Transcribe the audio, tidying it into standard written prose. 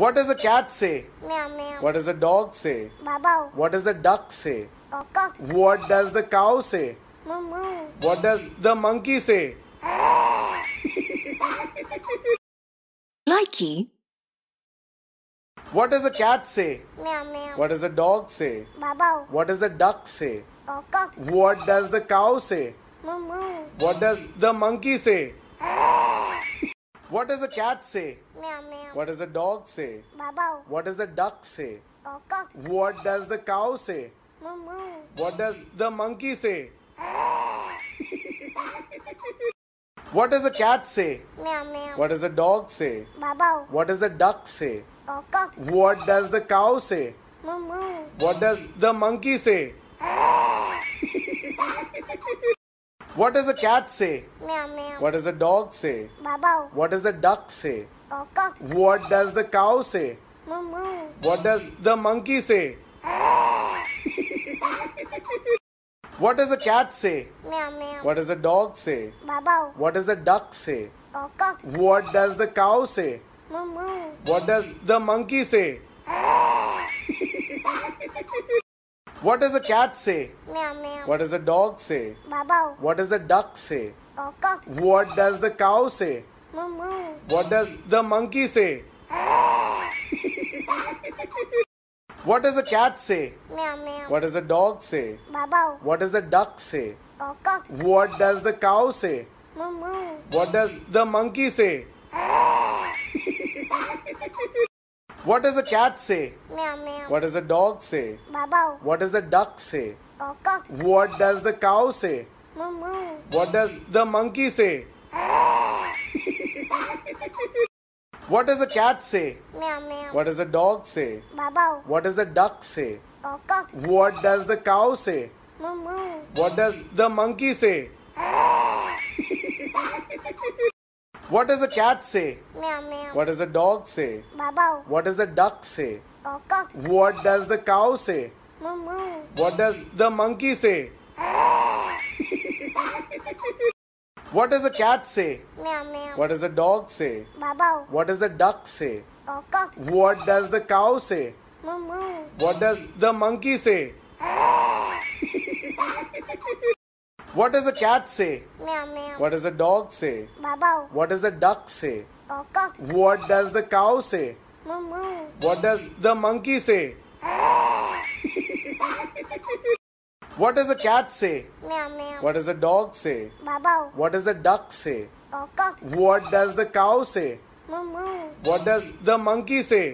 What does a cat say? Meow meow. What does a dog say? Bow bow. What does the duck say? Caw caw. What does the cow say? Moo moo. What does the monkey say? Likee. What does a cat say? Meow meow. What does a dog say? Bow bow. What does the duck say? Caw caw. What does the cow say? Moo moo. What does the monkey say? What does a cat say? Meow meow. What does a dog say? Bow bow. What does the duck say? Caw caw. What does the cow say? Moo moo. What does the monkey say? What does a cat say? Meow meow. What does a dog say? Bow bow. What does the duck say? Caw caw. What does the cow say? Moo moo. What does the monkey say? What does a cat say? Meow meow. What does a dog say? Bow bow. What does the duck say? Caw caw. What does the cow say? Moo moo. What does the monkey say? What does a cat say? Meow meow. What does a dog say? Bow bow. What does the duck say? Caw caw. What does the cow say? Moo moo. What does the monkey say? What does a cat say? Meow meow. What does a dog say? Bow bow. What does the duck say? Caw caw. What does the cow say? Moo moo. What does the monkey say? What does a cat say? Meow meow. What does a dog say? Bow bow. What does the duck say? Caw caw. What does the cow say? Moo moo. What does the monkey say? What does a cat say? Meow meow. What does a dog say? Bow bow. What does the duck say? Caw caw. What does the cow say? Moo moo. What does the monkey say? What does a cat say? Meow meow. What does a dog say? Bow bow. What does the duck say? Caw caw. What does the cow say? Moo moo. What does the monkey say? What does a cat say? Meow meow. What does a dog say? Bow bow. What does the duck say? Caw caw. What does the cow say? Moo moo. What does the monkey say? What does a cat say? Meow meow. What does a dog say? Bow bow. What does the duck say? Caw caw. What does the cow say? Moo moo. What does the monkey say? What does a cat say? Meow meow. What does a dog say? Bow bow. What does the duck say? Caw caw. What does the cow say? Moo moo. What does the monkey say? What does a cat say? Meow meow. What does a dog say? Bow bow. What does the duck say? Caw caw. What does the cow say? Moo moo. What does the monkey say?